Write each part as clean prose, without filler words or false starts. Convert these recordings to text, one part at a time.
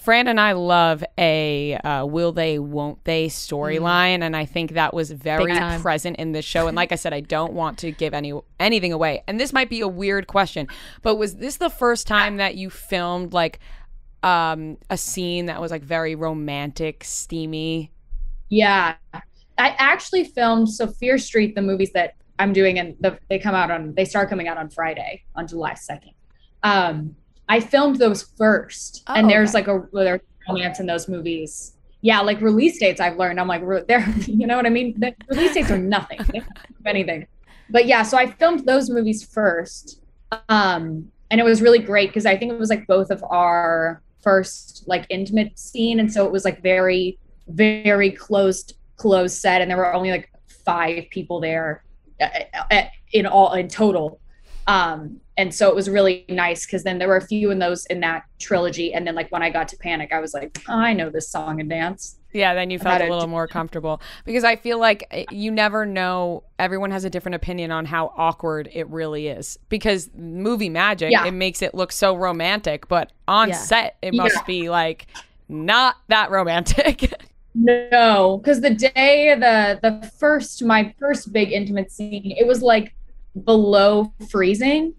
Fran and I love a will they, won't they storyline. And I think that was very present in this show. And like I said, I don't want to give anything away. And this might be a weird question, but was this the first time that you filmed like a scene that was like very romantic, steamy? Yeah. I actually filmed Fear Street, the movies that I'm doing, and they start coming out on Friday, on July 2nd. I filmed those first, and there's there's romance in those movies. Yeah, like release dates. I've learned, I'm like, they're, you know what I mean? The release dates are nothing, they don't do anything. But yeah, so I filmed those movies first, and it was really great because I think it was like both of our first like intimate scene, and so it was like very, very closed set, and there were only like 5 people there in total. And so it was really nice because then there were a few in that trilogy. And then like when I got to Panic, I was like, oh, I know this song and dance. Yeah, then you felt a little more comfortable, because I feel like you never know. Everyone has a different opinion on how awkward it really is, because movie magic, it makes it look so romantic, but on set, it must be like not that romantic. No, because the day, my first big intimate scene, it was like below freezing,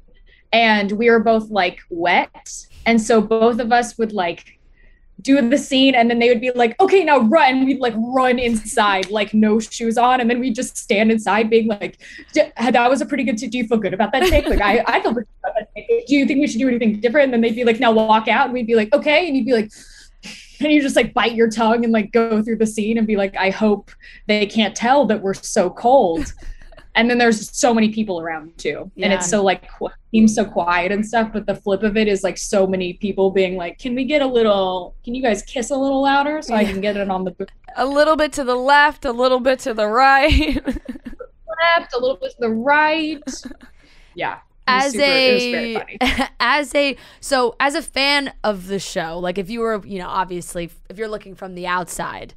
and we were both like wet, and so both of us would like do the scene, and then they would be like, okay, now run, and we'd like run inside like no shoes on, and then we'd just stand inside being like, that was a pretty good do you feel good about that take? Like I feel good about that take. Do you think we should do anything different? And then they'd be like, now walk out, and we'd be like, okay, and you'd be like, and you just like bite your tongue and like go through the scene and be like, I hope they can't tell that we're so cold. And then there's so many people around too. Yeah. And it's so like, seems so quiet and stuff, but the flip of it is like so many people being like, can you guys kiss a little louder so I can get it on the booth? A little bit to the left, a little bit to the right. Left, a little bit to the right. Yeah. As a fan of the show, like if you were, you know, obviously if you're looking from the outside,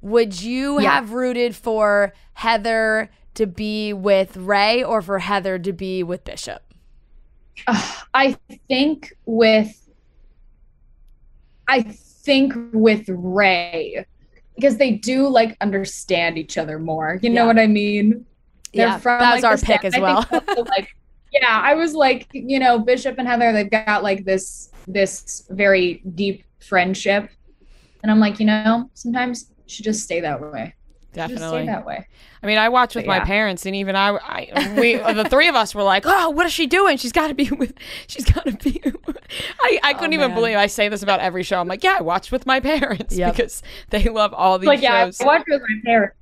would you have rooted for Heather to be with Ray or for Heather to be with Bishop? I think with Ray, because they do like understand each other more. You know what I mean? They're from, that was like, our pick as well. Yeah, I was like, you know, Bishop and Heather, they've got like this very deep friendship. And I'm like, you know, sometimes you should just stay that way. Definitely. Just stay that way. I mean, I watched with my parents, and even we the three of us were like, oh, what is she doing? She's got to be. I couldn't even believe I say this about every show. I'm like, yeah, I watched with my parents because they love all these shows. Yeah, I watched with my parents.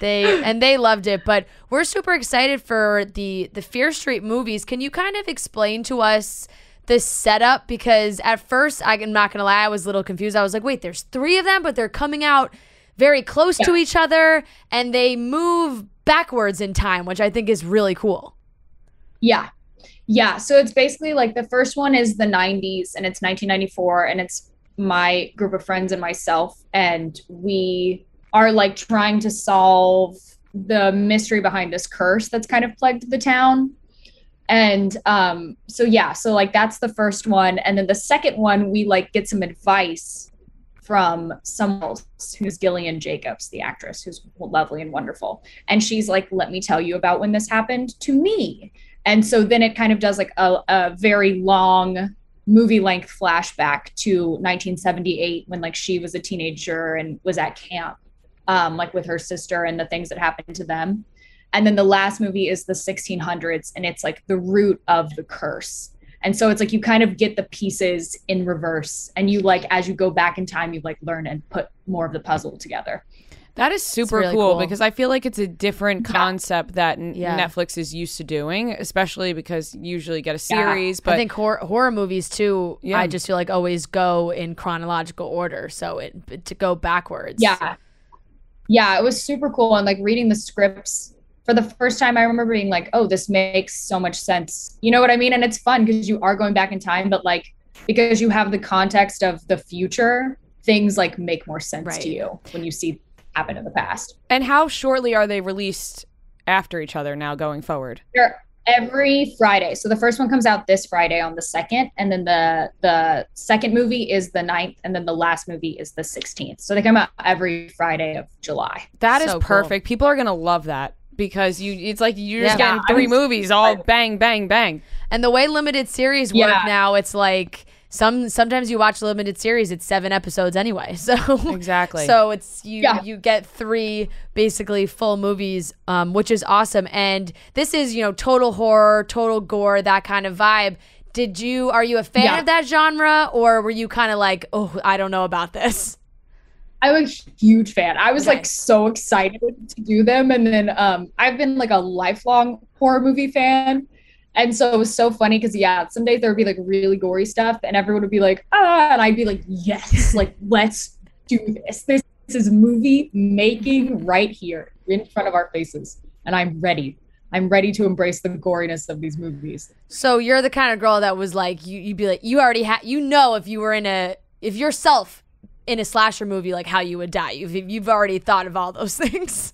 They loved it, but we're super excited for the Fear Street movies. Can you kind of explain to us the setup? Because at first, I'm not going to lie, I was a little confused. I was like, wait, there's 3 of them, but they're coming out very close to each other, and they move backwards in time, which I think is really cool. Yeah. Yeah. So it's basically like the first one is the 90s, and it's 1994, and it's my group of friends and myself, and we are like trying to solve the mystery behind this curse that's kind of plagued the town. And so like that's the first one. And then the second one, we like get some advice from someone else, who's Gillian Jacobs, the actress, who's lovely and wonderful. And she's like, let me tell you about when this happened to me. And so then it kind of does like a very long movie length flashback to 1978 when like she was a teenager and was at camp. Like with her sister and the things that happened to them. And then the last movie is the 1600s, and it's like the root of the curse. And so it's like you kind of get the pieces in reverse, and you like, as you go back in time, you like learn and put more of the puzzle together. That is super really cool, because I feel like it's a different concept that Netflix is used to doing, especially because you usually get a series. But I think horror movies too, I just feel like always go in chronological order. So to go backwards. Yeah. Yeah, it was super cool. And like reading the scripts for the first time, I remember being like, oh, this makes so much sense. You know what I mean? And it's fun because you are going back in time, but like, because you have the context of the future, things like make more sense to you when you see happen in the past. And how shortly are they released after each other now going forward? They're every Friday. So the first one comes out this Friday on the 2nd, and then the second movie is the 9th, and then the last movie is the 16th. So they come out every Friday of July. That is so perfect. Cool. People are going to love that because it's like you're just getting three movies all bang, bang, bang. And the way limited series work now, it's like sometimes you watch limited series, it's 7 episodes anyway. So exactly. So it's you get 3 basically full movies, which is awesome. And this is, you know, total horror, total gore, that kind of vibe. Are you a fan of that genre, or were you kind of like, oh, I don't know about this? I'm a huge fan. I was like so excited to do them, and then I've been like a lifelong horror movie fan. And so it was so funny because, some days there would be like really gory stuff and everyone would be like, ah, and I'd be like, yes, like, let's do this. This is movie making right here in front of our faces. And I'm ready. I'm ready to embrace the goriness of these movies. So you're the kind of girl that was like, you'd be like, you already had, you know, if you were in a slasher movie, like how you would die. You've already thought of all those things.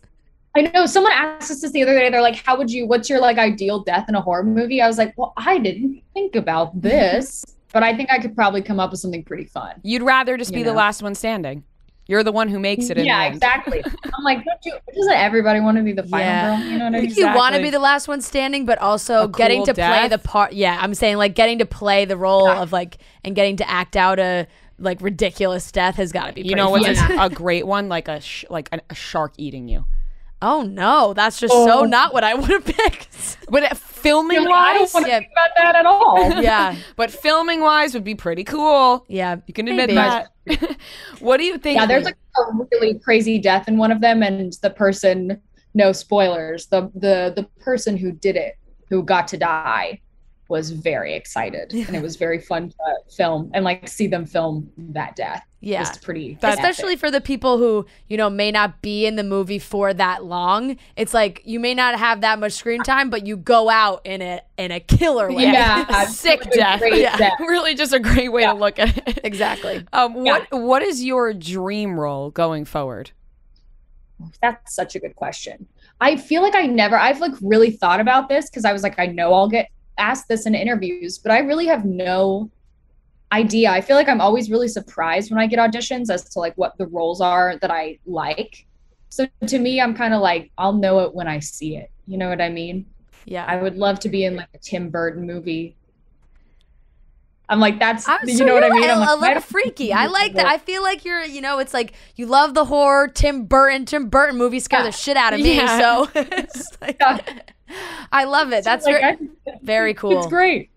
I know someone asked us this the other day. They're like, what's your like ideal death in a horror movie? I was like, well, I didn't think about this, but I think I could probably come up with something pretty fun. You'd rather just be the last one standing. You're the one who makes it. Yeah, exactly. I'm like, doesn't everybody want to be the final girl? You know what I mean? You want to be the last one standing, but also getting to play the part. Yeah, I'm saying like getting to play the role of like, and getting to act out a like ridiculous death has got to be pretty fun. You know what's a great one? Like a shark eating you. Oh no, that's just so not what I would have picked. But filming-wise, I don't want to think about that at all. Yeah, but filming-wise would be pretty cool. Yeah, you can admit that. What do you think? Yeah, there's like a really crazy death in one of them, and the person, no spoilers, the person who did it, who got to die, was very excited, and it was very fun to film and like see them film that death. Yeah, it's pretty especially for the people who, you know, may not be in the movie for that long. It's like you may not have that much screen time, but you go out in a killer way. Yeah, sick death. Yeah, really just a great way to look at it. Exactly. What is your dream role going forward? That's such a good question. I feel like I've like really thought about this because I was like, I know I'll get asked this in interviews, but I really have no idea. I feel like I'm always really surprised when I get auditions as to like what the roles are that I like. So to me, I'm kind of like, I'll know it when I see it. You know what I mean? Yeah. I would love to be in like a Tim Burton movie. I'm like, you know what I mean? I'm like, a little freaky. I like that. I feel like you're, you know, it's like you love the horror. Tim Burton movies scare the shit out of me. Yeah. So it's like, I love it. That's very cool. It's great.